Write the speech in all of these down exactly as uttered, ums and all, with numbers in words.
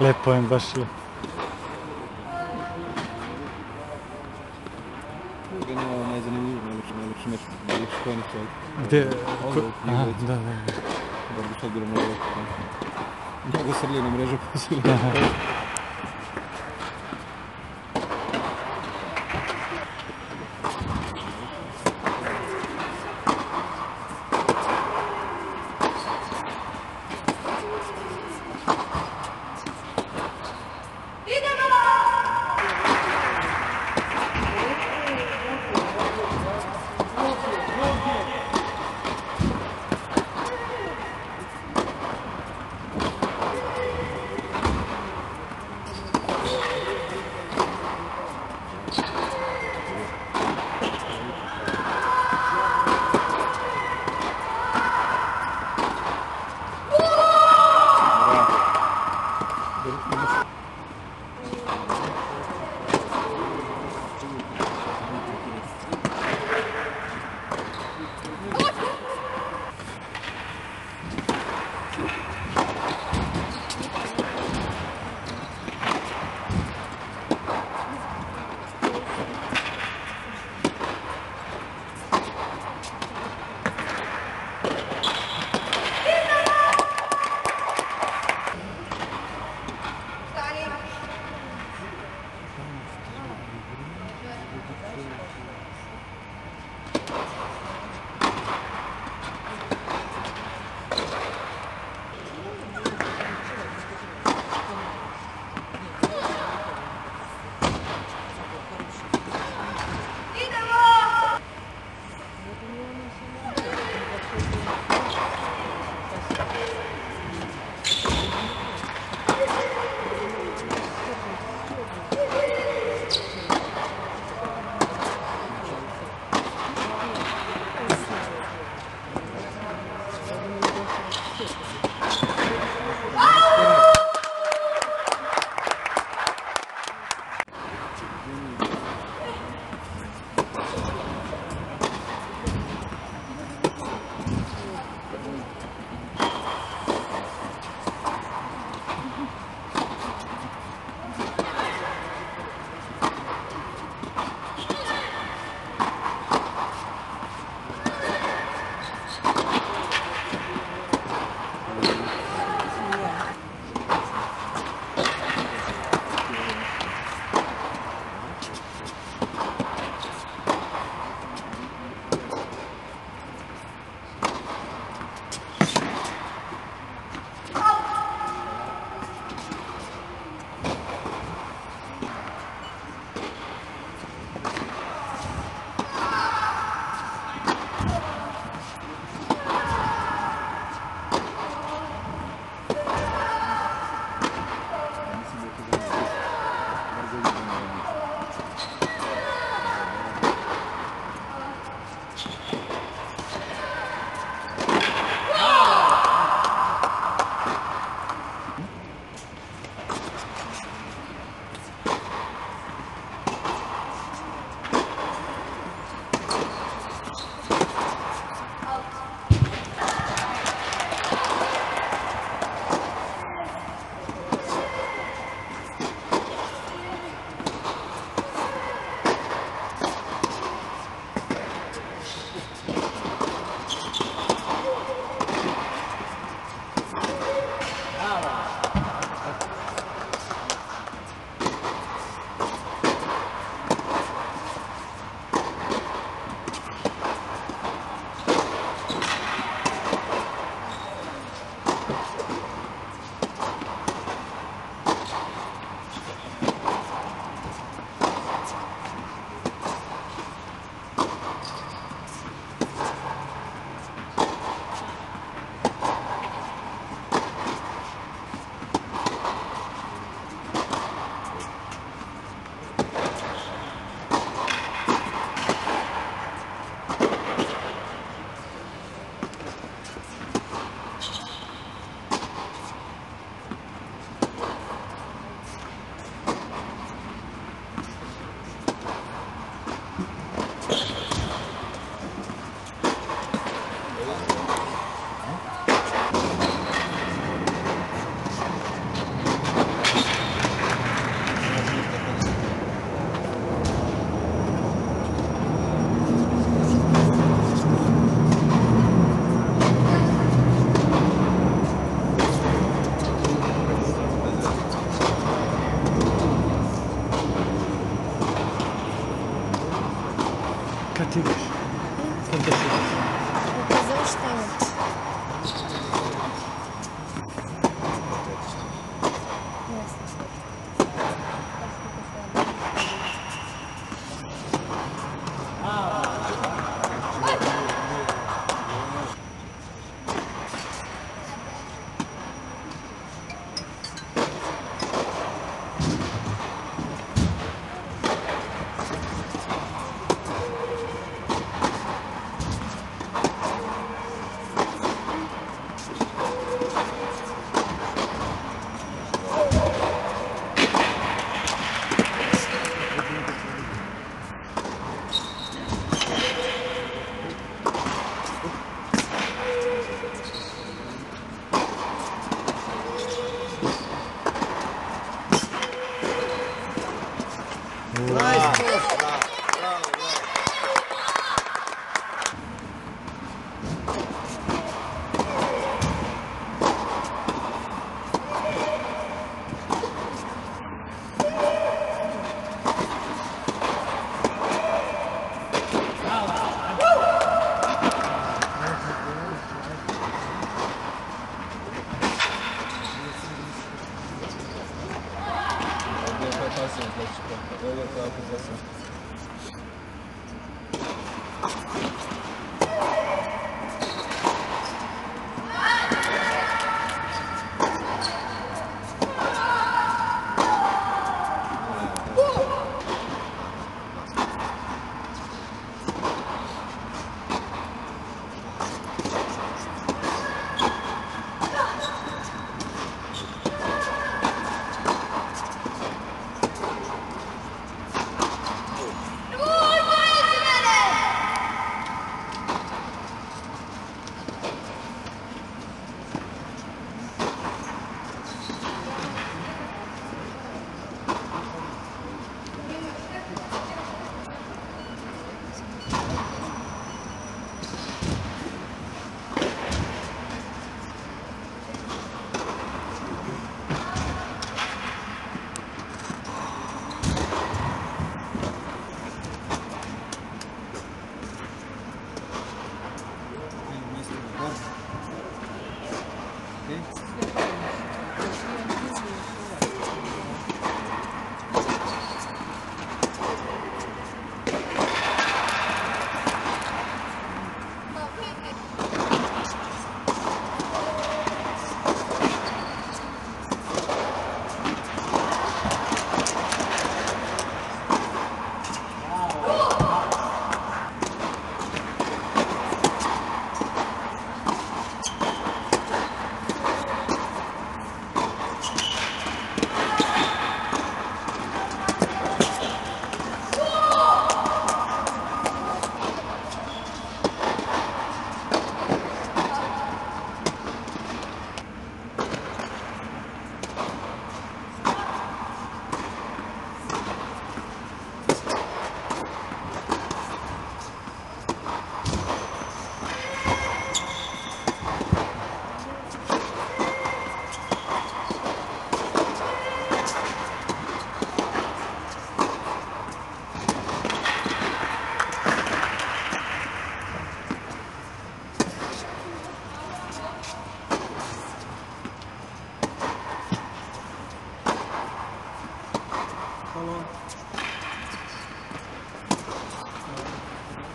Lepo im baš je. Generalno najzanimljiviji, najlepši, najlepši meč, najlepši kojni čovjek. Gdje? Aha, da, da. Barbičak bilo mnogo. Mnogo srlje na mrežu posili. Thank you.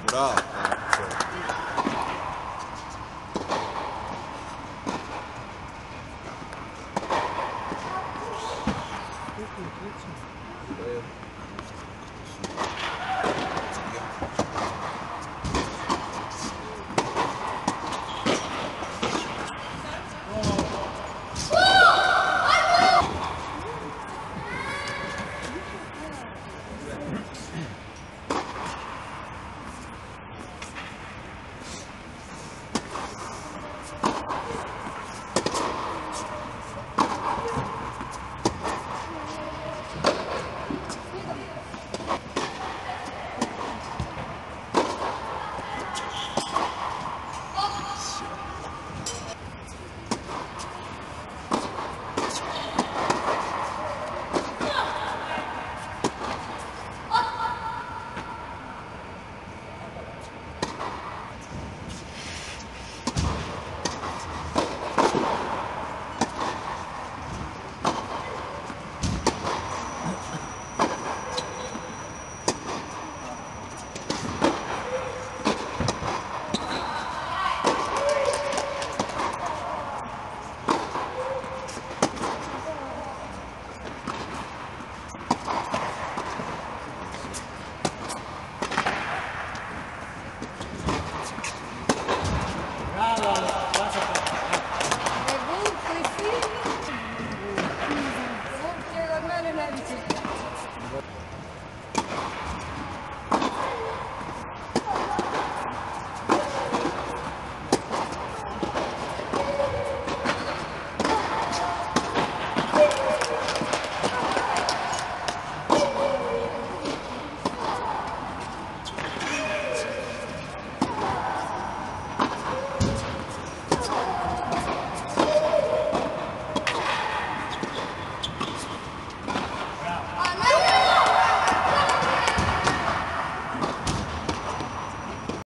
Bravo.